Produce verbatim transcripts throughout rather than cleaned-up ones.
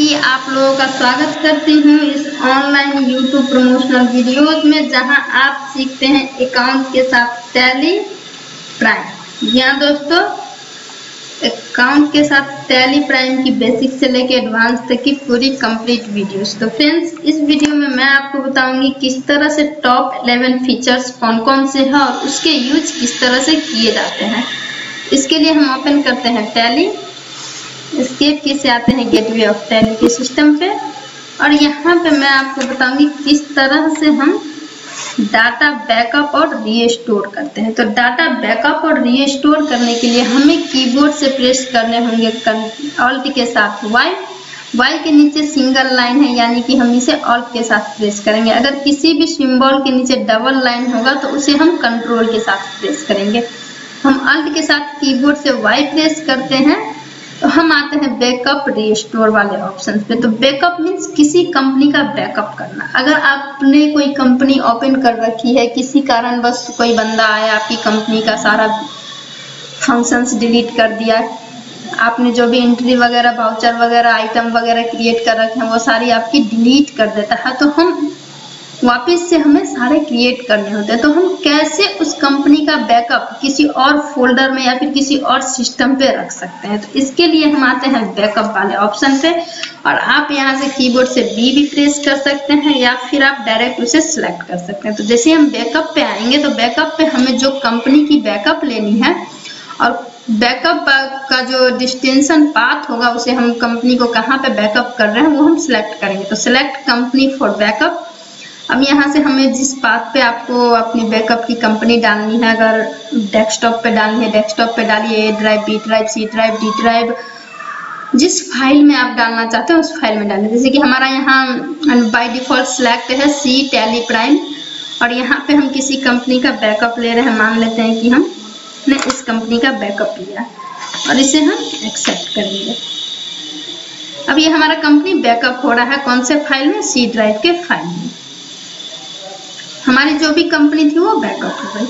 की आप लोगों का स्वागत करती हूँ इस ऑनलाइन यूट्यूब प्रमोशनल वीडियोज में, जहाँ आप सीखते हैं अकाउंट के साथ टैली प्राइम। जी हाँ दोस्तों, अकाउंट के साथ टैली प्राइम की बेसिक से लेकर एडवांस तक की पूरी कंप्लीट वीडियोस। तो फ्रेंड्स, इस वीडियो में मैं आपको बताऊंगी किस तरह से टॉप इलेवन फीचर्स कौन कौन से हैं और उसके यूज किस तरह से किए जाते हैं। इसके लिए हम ओपन करते हैं टैली। इसके फिर से आते हैं गेटवे ऑफ टैली के सिस्टम पे, और यहाँ पे मैं आपको बताऊंगी किस तरह से हम डाटा बैकअप और रीस्टोर करते हैं। तो डाटा बैकअप और रीस्टोर करने के लिए हमें कीबोर्ड से प्रेस करने होंगे ऑल्ट के साथ वाई। वाई के नीचे सिंगल लाइन है, यानी कि हम इसे ऑल्ट के साथ प्रेस करेंगे। अगर किसी भी सिम्बॉल के नीचे डबल लाइन होगा तो उसे हम कंट्रोल के साथ प्रेस करेंगे। हम ऑल्ट के साथ कीबोर्ड से वाई प्रेस करते हैं तो हम आते हैं बैकअप रीस्टोर वाले ऑप्शन पे। तो बैकअप मीन्स किसी कंपनी का बैकअप करना। अगर आपने कोई कंपनी ओपन कर रखी है, किसी कारणवश कोई बंदा आया, आपकी कंपनी का सारा फंक्शंस डिलीट कर दिया, आपने जो भी एंट्री वगैरह, वाउचर वगैरह, आइटम वगैरह क्रिएट कर रखे हैं, वो सारी आपकी डिलीट कर देता है, तो हम वापस से हमें सारे क्रिएट करने होते हैं। तो हम कैसे उस कंपनी का बैकअप किसी और फोल्डर में या फिर किसी और सिस्टम पे रख सकते हैं, तो इसके लिए हम आते हैं बैकअप वाले ऑप्शन पे। और आप यहाँ से कीबोर्ड से बी भी प्रेस कर सकते हैं या फिर आप डायरेक्ट उसे सिलेक्ट कर सकते हैं। तो जैसे हम बैकअप पे आएंगे तो बैकअप पे हमें जो कंपनी की बैकअप लेनी है और बैकअप का जो डिस्टेंशन पाथ होगा, उसे हम कंपनी को कहाँ पे बैकअप कर रहे हैं वो हम सिलेक्ट करेंगे। तो सिलेक्ट कंपनी फॉर बैकअप। अब यहाँ से हमें जिस पाथ पे आपको अपनी बैकअप की कंपनी डालनी है, अगर डेस्कटॉप पे डालनी है डेस्कटॉप पे डालिए, A drive, B drive, C drive, D drive, जिस फाइल में आप डालना चाहते हो उस फाइल में डालें। जैसे कि हमारा यहाँ बाय डिफॉल्ट सिलेक्ट है सी टैली प्राइम, और यहाँ पे हम किसी कंपनी का बैकअप ले रहे हैं। मान लेते हैं कि हमने इस कंपनी का बैकअप लिया और इसे हम एक्सेप्ट करेंगे। अब ये हमारा कंपनी बैकअप हो रहा है कौन से फाइल में, सी ड्राइव के फाइल में। हमारी जो भी कंपनी थी वो बैकअप हो गई।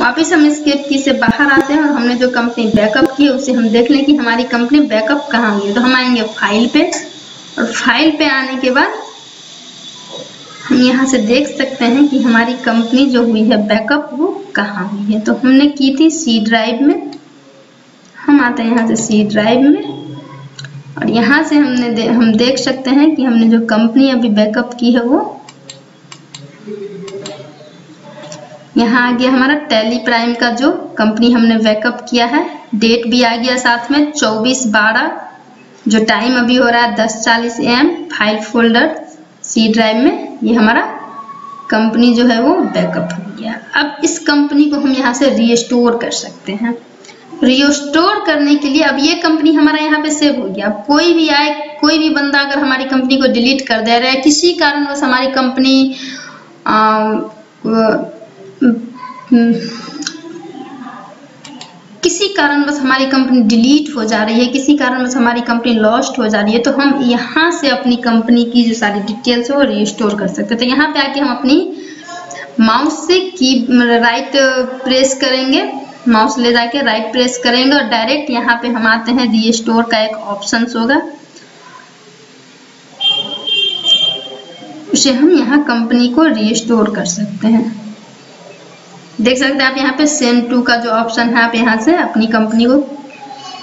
वापिस हम एस्केप की से बाहर आते हैं और हमने जो कंपनी बैकअप की उसे हम देख लें कि हमारी कंपनी बैकअप कहाँ हुई। तो हम आएंगे फाइल पे, और फाइल पे आने के बाद हम यहाँ से देख सकते हैं कि हमारी कंपनी जो हुई है बैकअप वो कहाँ हुई है। तो हमने की थी सी ड्राइव में। हम आते हैं यहाँ से सी ड्राइव में, और यहाँ से हमने दे, हम देख सकते हैं कि हमने जो कंपनी अभी बैकअप की है वो यहाँ आ गया। हमारा टैली प्राइम का जो कंपनी हमने बैकअप किया है, डेट भी आ गया साथ में चौबीस बारह, जो टाइम अभी हो रहा है दस चालीस A M, file folder C drive में। ये हमारा कंपनी जो है वो बैकअप हो गया। अब इस कंपनी को हम यहाँ से रीस्टोर कर सकते हैं। रीस्टोर करने के लिए अब ये कंपनी हमारा यहाँ पे सेव हो गया। कोई भी आए, कोई भी बंदा अगर हमारी कंपनी को डिलीट कर दे रहा है, किसी कारणवश हमारी कंपनी आ, किसी कारणवश हमारी कंपनी डिलीट हो जा रही है, किसी कारणवश हमारी कंपनी लॉस्ट हो जा रही है, तो हम यहाँ से अपनी कंपनी की जो सारी डिटेल्स है वो रिस्टोर कर सकते हैं। तो यहाँ पे आके हम अपनी माउस से की राइट प्रेस करेंगे, माउस ले जाके राइट प्रेस करेंगे और डायरेक्ट यहाँ पे हम आते हैं रिस्टोर का एक ऑप्शन होगा, उसे हम यहाँ कंपनी को रिस्टोर कर सकते हैं। देख सकते हैं आप यहाँ पे सेंड टू का जो ऑप्शन है, आप यहाँ से अपनी कंपनी को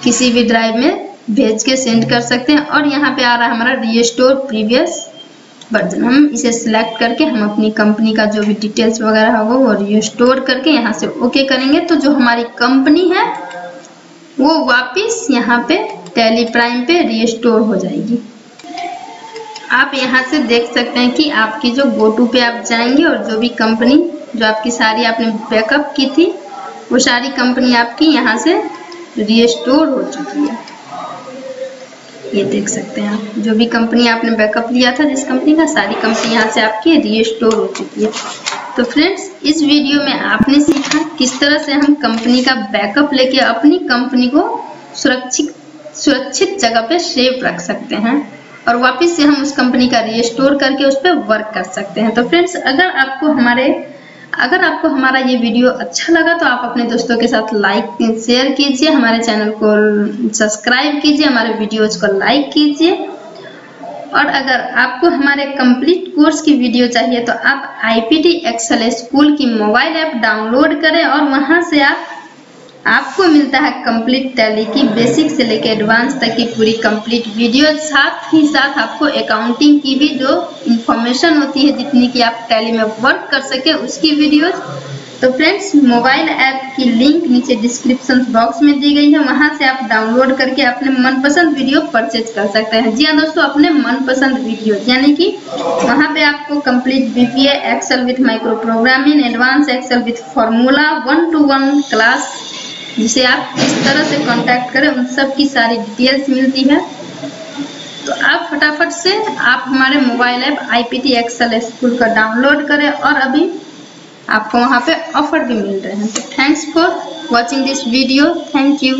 किसी भी ड्राइव में भेज के सेंड कर सकते हैं। और यहाँ पे आ रहा है हमारा रीस्टोर प्रीवियस वर्जन। हम इसे सिलेक्ट करके हम अपनी कंपनी का जो भी डिटेल्स वगैरह होगा वो रीस्टोर करके यहाँ से ओके करेंगे। तो जो हमारी कंपनी है वो वापिस यहाँ पे टैली प्राइम पे रीस्टोर हो जाएगी। आप यहाँ से देख सकते हैं कि आपकी जो गो टू पे आप जाएंगे और जो भी कंपनी जो आपकी सारी आपने बैकअप की थी वो सारी कंपनी आपकी यहाँ से रिस्टोर हो चुकी है। ये देख सकते हैं आप, जो भी कंपनी आपने बैकअप लिया था जिस कंपनी का, सारी कंपनी यहाँ से आपकी रिस्टोर हो चुकी है। तो फ्रेंड्स, इस वीडियो में आपने सीखा किस तरह से हम कंपनी का बैकअप लेके अपनी कंपनी को सुरक्षित सुरक्षित जगह पे सेव रख सकते हैं और वापस से हम उस कंपनी का रिस्टोर करके उस पर वर्क कर सकते हैं। तो फ्रेंड्स, अगर आपको हमारे अगर आपको हमारा ये वीडियो अच्छा लगा तो आप अपने दोस्तों के साथ लाइक शेयर कीजिए, हमारे चैनल को सब्सक्राइब कीजिए, हमारे वीडियोज को लाइक कीजिए और अगर आपको हमारे कंप्लीट कोर्स की वीडियो चाहिए तो आप I P T Excel school की मोबाइल ऐप डाउनलोड करें और वहां से आप आपको मिलता है कंप्लीट टैली की बेसिक से लेकर एडवांस तक की पूरी कंप्लीट वीडियो, साथ ही साथ आपको अकाउंटिंग की भी जो इंफॉर्मेशन होती है जितनी कि आप टैली में वर्क कर सके उसकी वीडियो। तो फ्रेंड्स, मोबाइल ऐप की लिंक नीचे डिस्क्रिप्शन बॉक्स में दी गई है, वहां से आप डाउनलोड करके अपने मनपसंद वीडियो परचेज कर सकते हैं। जी हाँ दोस्तों, अपने मनपसंद वीडियो यानी कि वहां पे आपको complete V B A Excel with micro programming, advance Excel with formula, one to one class जिसे आप किस तरह से कॉन्टैक्ट करें उन सब की सारी डिटेल्स मिलती है। तो आप फटाफट से आप हमारे mobile app I P T Excel school का डाउनलोड करें और अभी आपको वहाँ पे ऑफर भी मिल रहे हैं। Thanks for watching this video. Thank you.